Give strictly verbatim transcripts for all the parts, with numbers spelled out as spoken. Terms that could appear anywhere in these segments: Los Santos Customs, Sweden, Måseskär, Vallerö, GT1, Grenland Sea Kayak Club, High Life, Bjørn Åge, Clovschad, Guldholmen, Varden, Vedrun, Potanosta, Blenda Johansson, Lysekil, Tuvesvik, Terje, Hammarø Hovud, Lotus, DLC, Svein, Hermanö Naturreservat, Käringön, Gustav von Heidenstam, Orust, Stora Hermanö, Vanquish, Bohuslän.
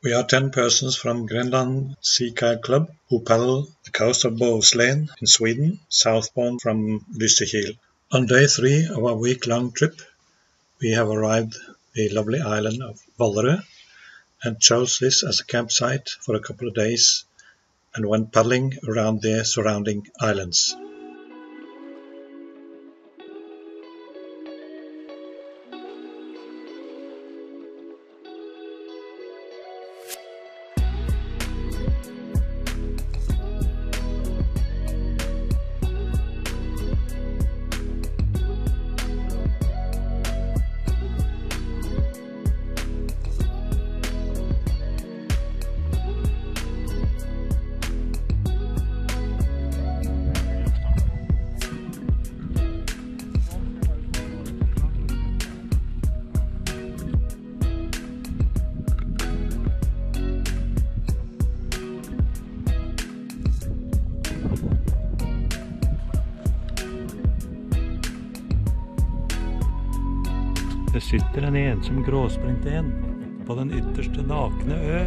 We are ten persons from Grenland Sea Kayak Club who paddle the coast of Bohuslän in Sweden, southbound from Lysekil. On day three of our week-long trip, we have arrived at the lovely island of Vallerö and chose this as a campsite for a couple of days and went paddling around the surrounding islands. Det sitter en ensom gråsprint en på den ytterste nakne ø.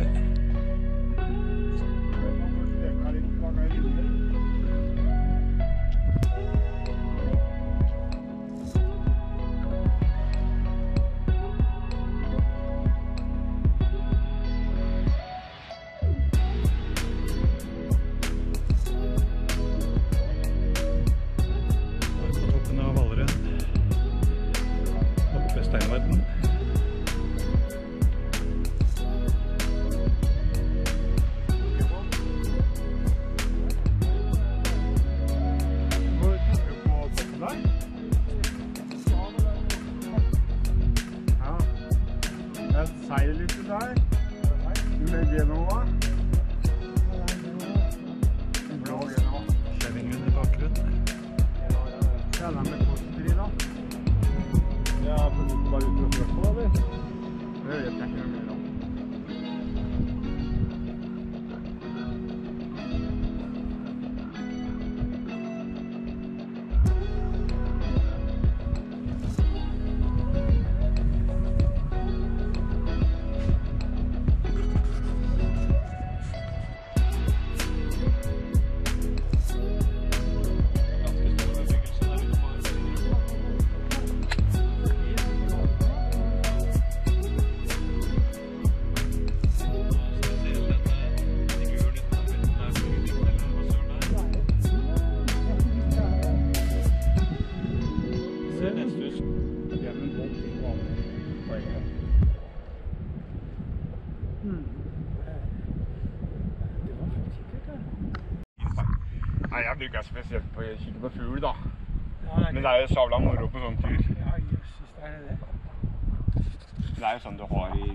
Ikke spesielt på kikke på fugl da. Men det er jo savla moro på sånn tur. Ja, jøsses, det er det. Det er jo sånn du har I...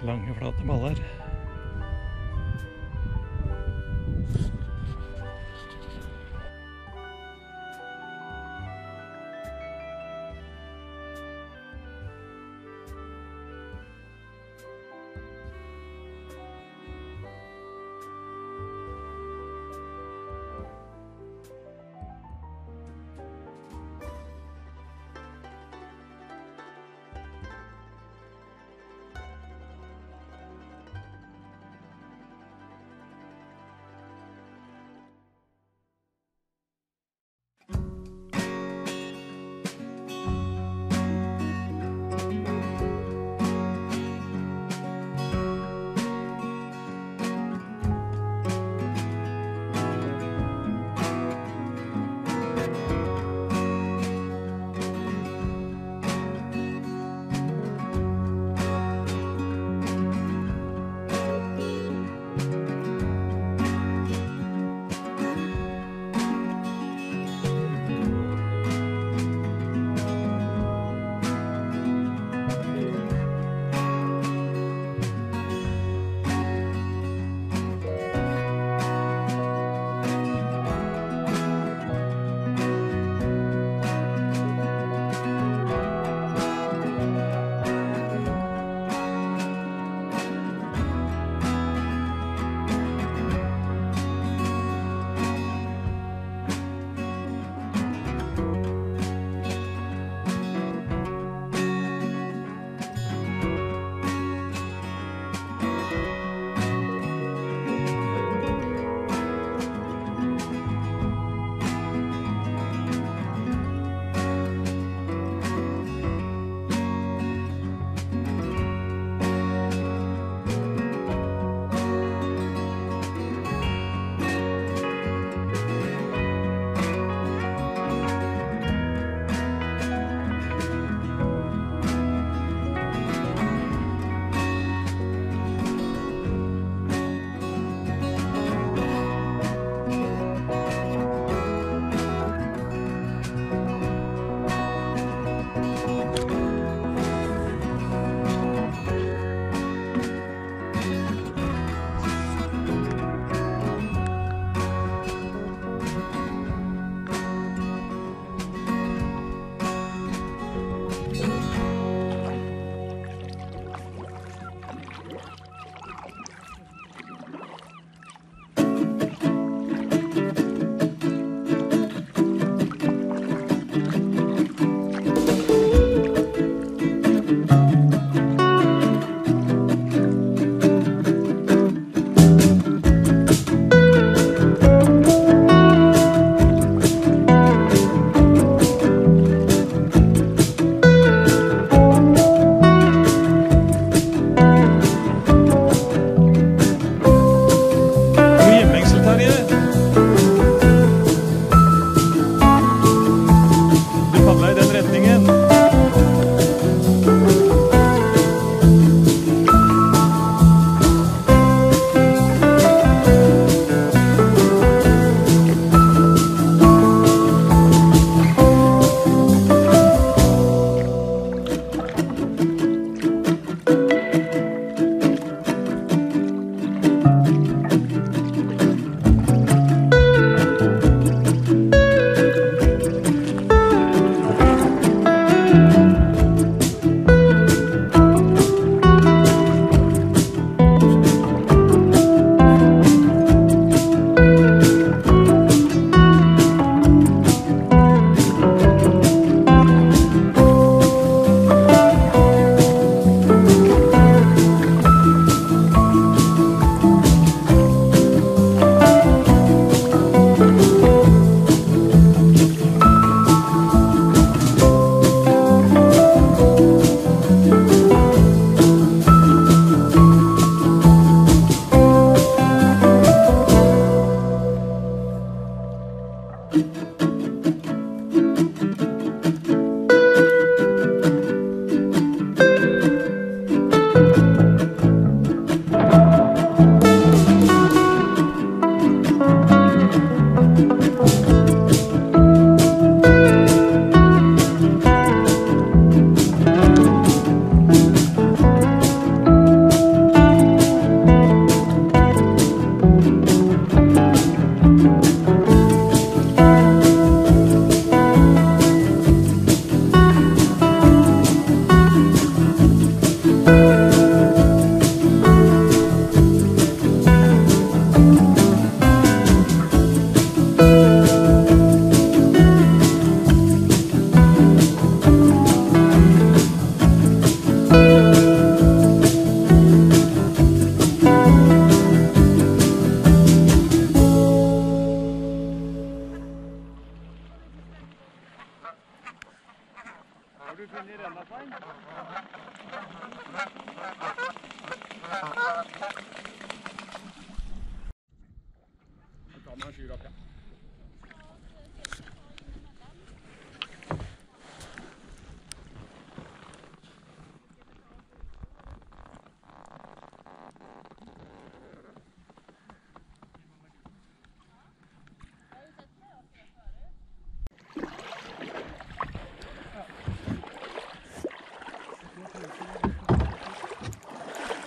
Lange flate baller.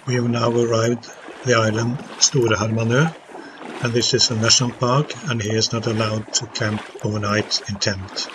We have now arrived at the island Stora Hermanö, and this is a national park, and he is not allowed to camp overnight in tent.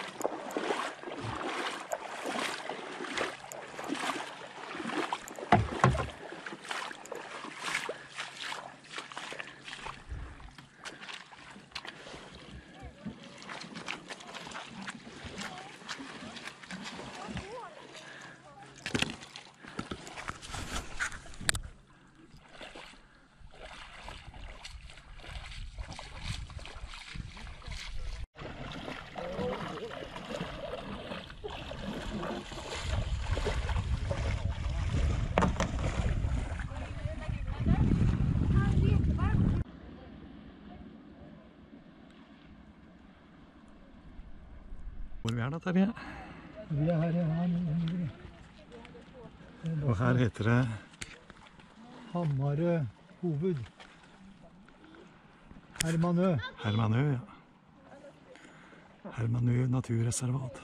Hvor er det, Terje? Vi er her. Og her heter det Hammarø Hovud. Hermanø. Hermanø, ja. Hermanö Naturreservat.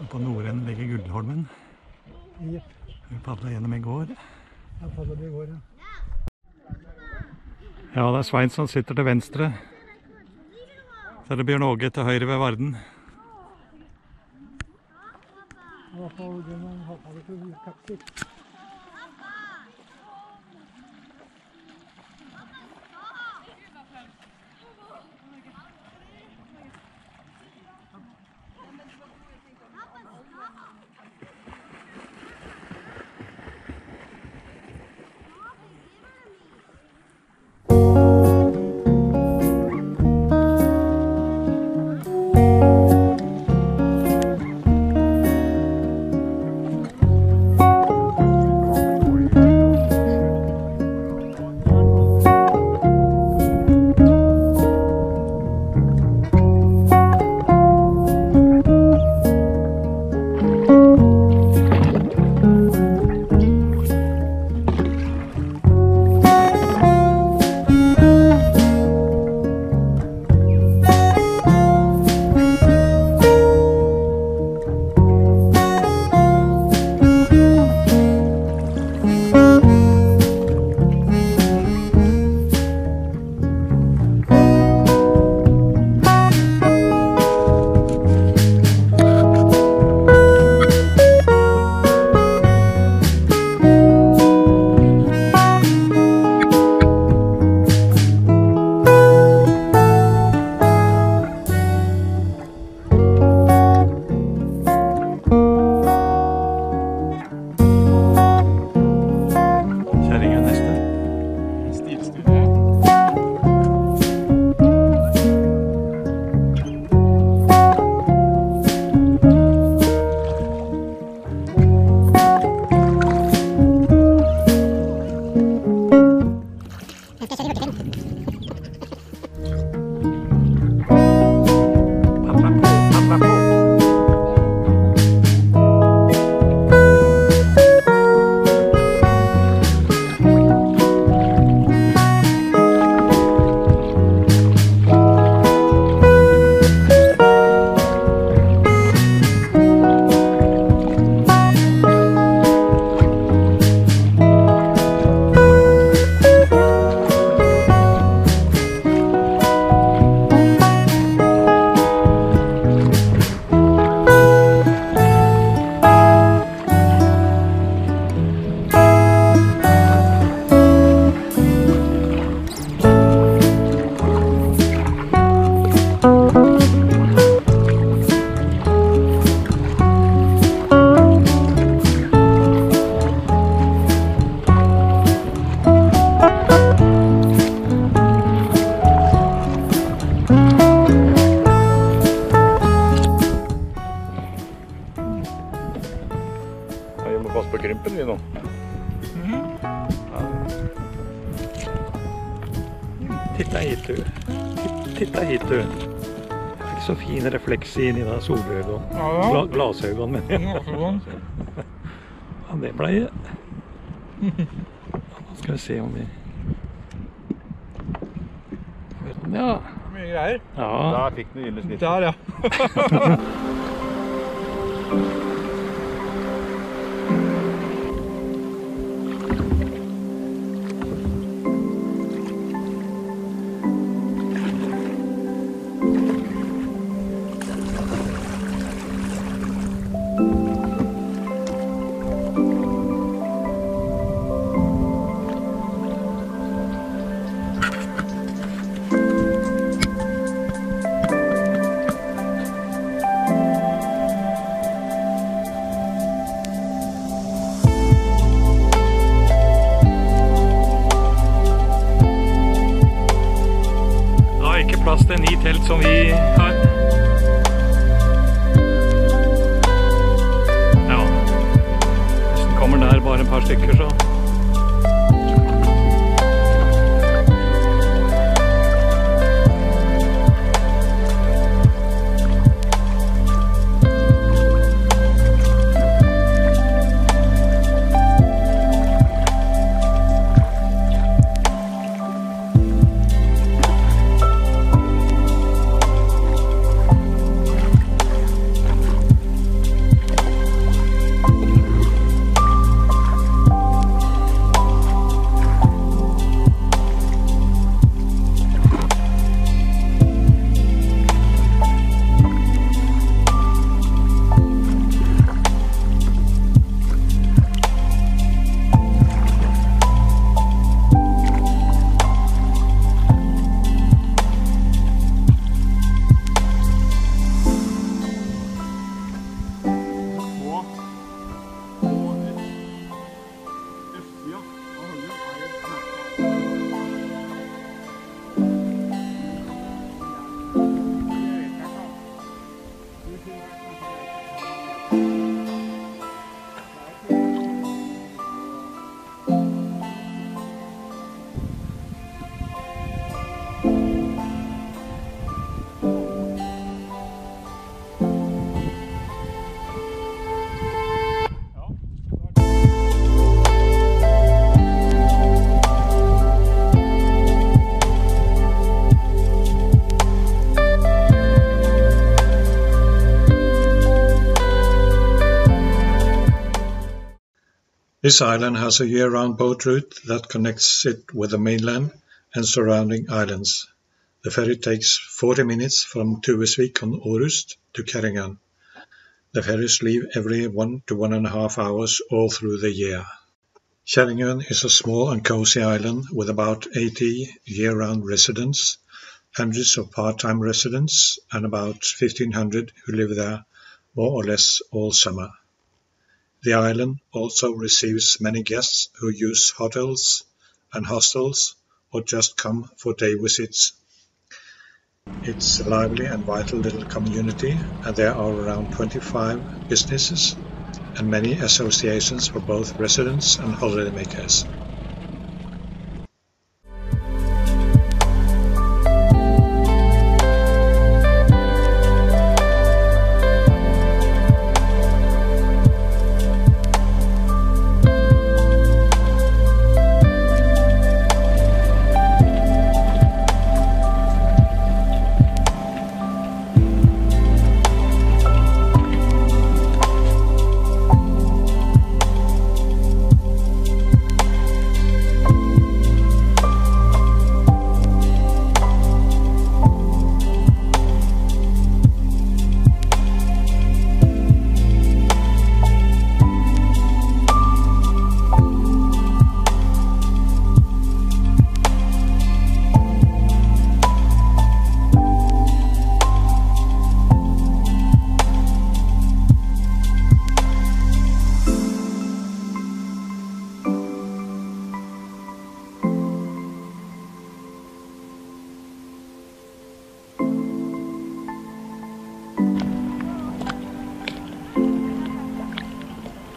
Og på norden ligger Guldholmen. Yep. Vi padlet gjennom i går. Ja, padlet vi i går, ja. Ja, det er Svein som sitter til venstre. Så er det Bjørn Åge til høyre ved Varden. Titta hit du. Titta hit du. Jag fick så fin reflex i dina solögon. Ja. Gla glasögon. Glasögon. Ja, det blev ju. Då ska vi se om vi... Ja. Mycket grejer. Ja. Där fick du gyllesnitt. Där ja. Helt som vi har. Ja. Hvis den kommer der bare en par stykker så. This island has a year-round boat route that connects it with the mainland and surrounding islands. The ferry takes forty minutes from Tuvesvik on Orust to Käringön. The ferries leave every one to one and a half hours all through the year. Käringön is a small and cozy island with about eighty year-round residents, hundreds of part-time residents, and about fifteen hundred who live there more or less all summer. The island also receives many guests who use hotels and hostels or just come for day visits. It's a lively and vital little community, and there are around twenty-five businesses and many associations for both residents and holidaymakers.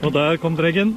Og der kom dreggen.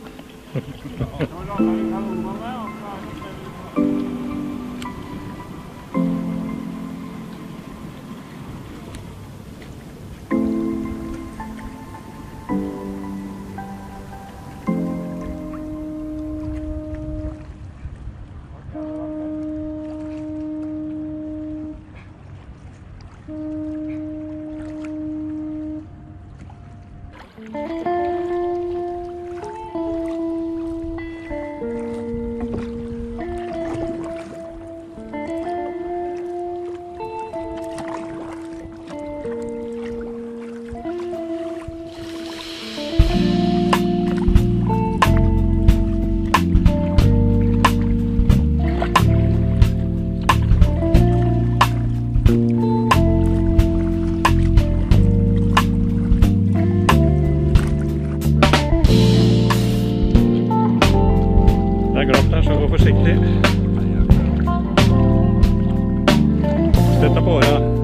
Stötta på det.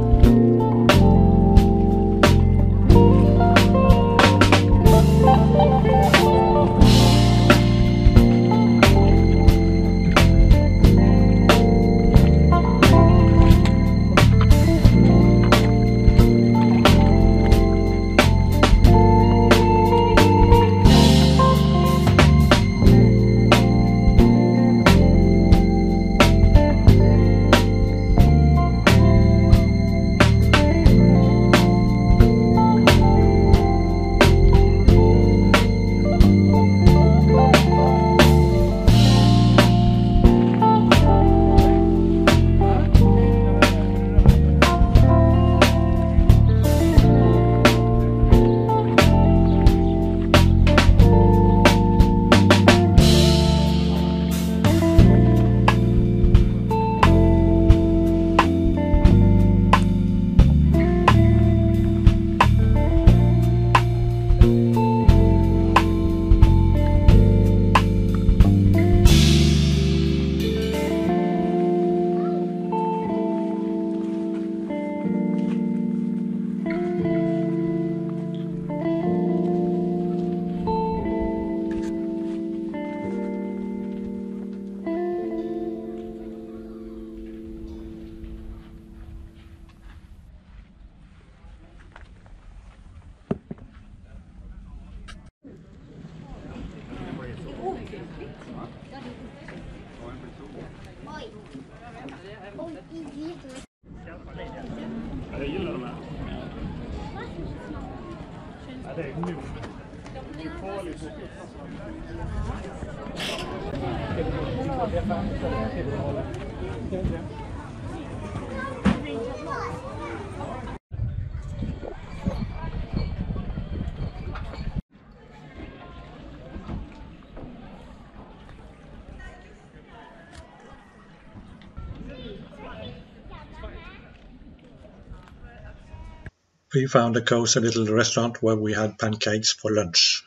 We found a cozy little restaurant where we had pancakes for lunch.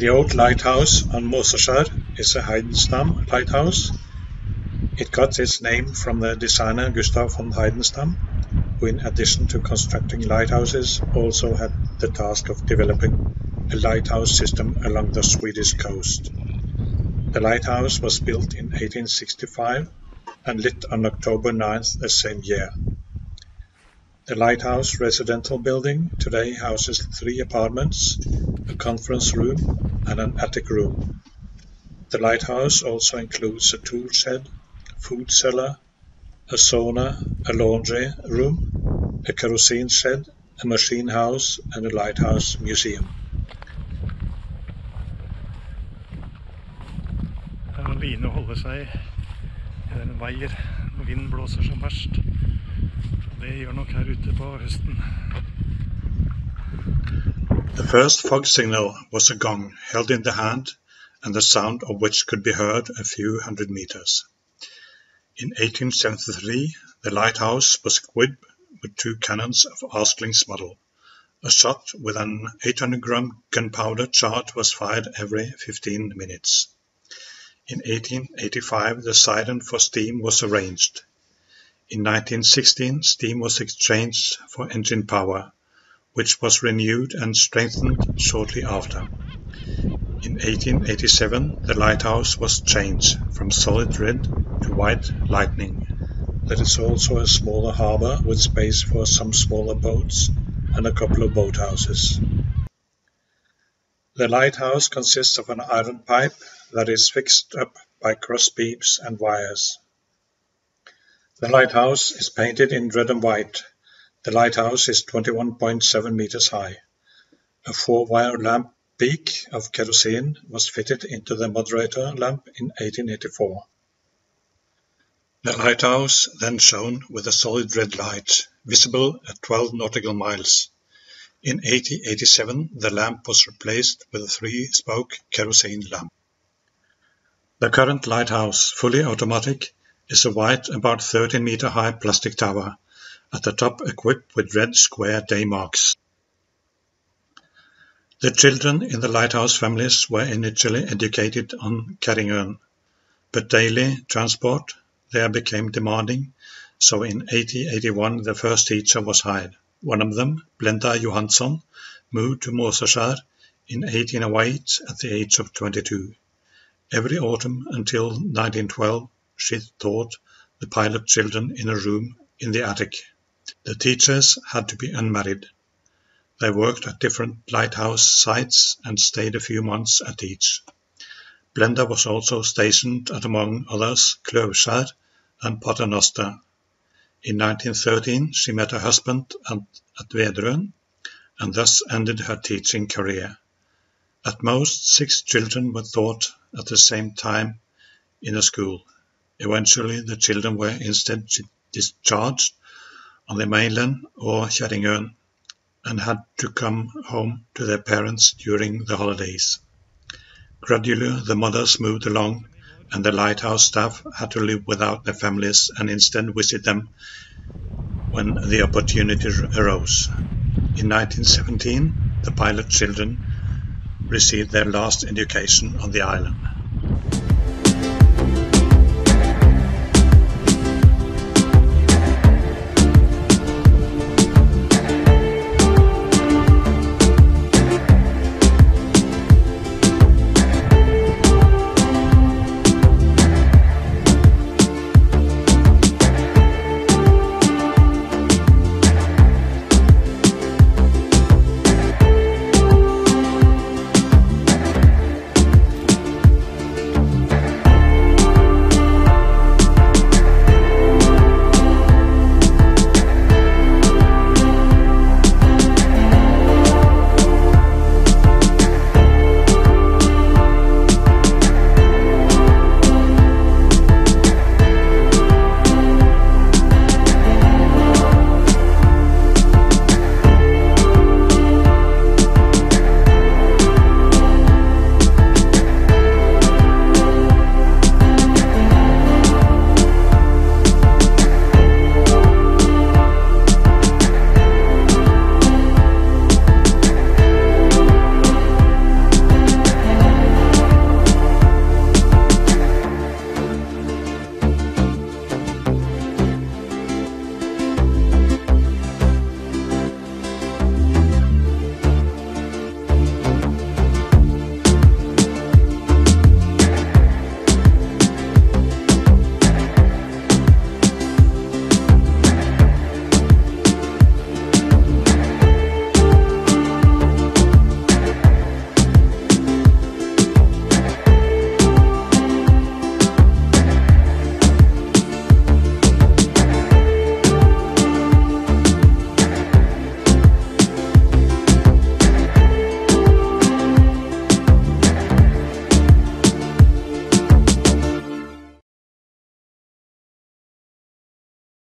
The old lighthouse on Måseskär is a Heidenstam lighthouse. It got its name from the designer Gustav von Heidenstam, who in addition to constructing lighthouses also had the task of developing a lighthouse system along the Swedish coast. The lighthouse was built in eighteen sixty-five and lit on October ninth the same year. The lighthouse residential building today houses three apartments, a conference room and an attic room. The lighthouse also includes a tool shed, food cellar, a sauna, a laundry room, a kerosene shed, a machine house and a lighthouse museum. Line holder seg I den veier når vinden blåser som verst. Det gjør nok her ute på høsten. The first fog signal was a gong held in the hand and the sound of which could be heard a few hundred meters. In eighteen seventy-three the lighthouse was equipped with two cannons of Astling's model. A shot with an eight hundred gram gunpowder charge was fired every fifteen minutes. In eighteen eighty-five the siren for steam was arranged. In nineteen sixteen steam was exchanged for engine power, which was renewed and strengthened shortly after. In eighteen eighty-seven the lighthouse was changed from solid red to white lightning. There is also a smaller harbour with space for some smaller boats and a couple of boathouses. The lighthouse consists of an iron pipe that is fixed up by cross beams and wires. The lighthouse is painted in red and white. The lighthouse is twenty-one point seven meters high. A four-wire lamp beak of kerosene was fitted into the moderator lamp in eighteen eighty-four. The lighthouse then shone with a solid red light, visible at twelve nautical miles. In eighteen eighty-seven the lamp was replaced with a three-spoke kerosene lamp. The current lighthouse, fully automatic, is a white, about thirteen meter high plastic tower, at the top equipped with red square day marks. The children in the lighthouse families were initially educated on Käringön, but daily transport there became demanding, so in eighteen eighty-one the first teacher was hired. One of them, Blenda Johansson, moved to Måseskär in eighteen oh eight at the age of twenty-two. Every autumn until nineteen twelve she taught the pilot children in a room in the attic. The teachers had to be unmarried. They worked at different lighthouse sites and stayed a few months at each. Blenda was also stationed at, among others, Clovschad and Potanosta. In nineteen thirteen she met her husband at, at Vedrun and thus ended her teaching career. At most six children were taught at the same time in a school. Eventually the children were instead discharged on the mainland or Käringön and had to come home to their parents during the holidays. Gradually the mothers moved along and the lighthouse staff had to live without their families and instead visit them when the opportunity arose. In nineteen seventeen the pilot children received their last education on the island.